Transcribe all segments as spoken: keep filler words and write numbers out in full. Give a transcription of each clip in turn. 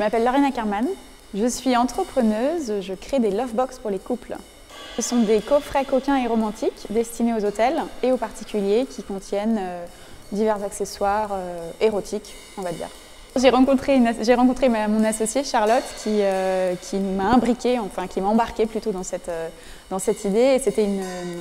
Je m'appelle Lauriane Ackermann, je suis entrepreneuse, je crée des lovebox pour les couples. Ce sont des coffrets coquins et romantiques destinés aux hôtels et aux particuliers qui contiennent euh, divers accessoires euh, érotiques, on va dire. J'ai rencontré, une, j'ai rencontré ma, mon associée Charlotte qui, euh, qui m'a imbriquée, enfin qui m'a embarquée plutôt dans cette, euh, dans cette idée. Et c'était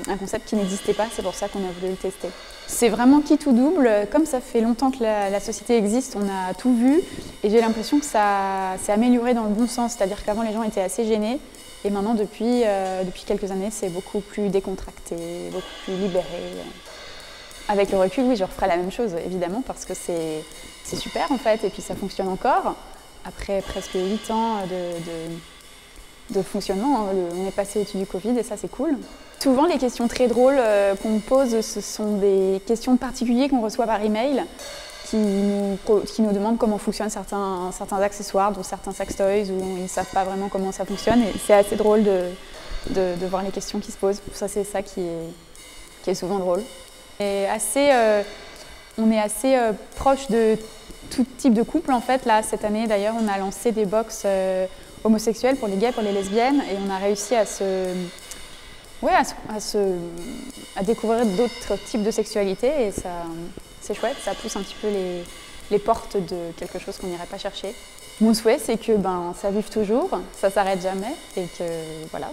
un concept qui n'existait pas, c'est pour ça qu'on a voulu le tester. C'est vraiment qui tout double. Comme ça fait longtemps que la, la société existe, on a tout vu. Et j'ai l'impression que ça s'est amélioré dans le bon sens. C'est-à-dire qu'avant les gens étaient assez gênés. Et maintenant, depuis, euh, depuis quelques années, c'est beaucoup plus décontracté, beaucoup plus libéré. Avec le recul, oui, je referai la même chose, évidemment, parce que c'est super, en fait, et puis ça fonctionne encore. Après presque huit ans de, de, de fonctionnement, on est passé au-dessus du Covid, et ça, c'est cool. Souvent, les questions très drôles qu'on me pose, ce sont des questions particulières qu'on reçoit par email, qui nous, qui nous demandent comment fonctionnent certains, certains accessoires, dont certains sextoys, où ils ne savent pas vraiment comment ça fonctionne, et c'est assez drôle de, de, de voir les questions qui se posent. Ça, c'est ça qui est, qui est souvent drôle. Et assez, euh, on est assez euh, proche de tout type de couple en fait. Là, cette année d'ailleurs, on a lancé des box euh, homosexuelles pour les gays, pour les lesbiennes, et on a réussi à se, ouais, à, se, à, se, à découvrir d'autres types de sexualité. Et ça, c'est chouette, ça pousse un petit peu les, les portes de quelque chose qu'on n'irait pas chercher. Mon souhait, c'est que ben, ça vive toujours, ça s'arrête jamais, et que voilà.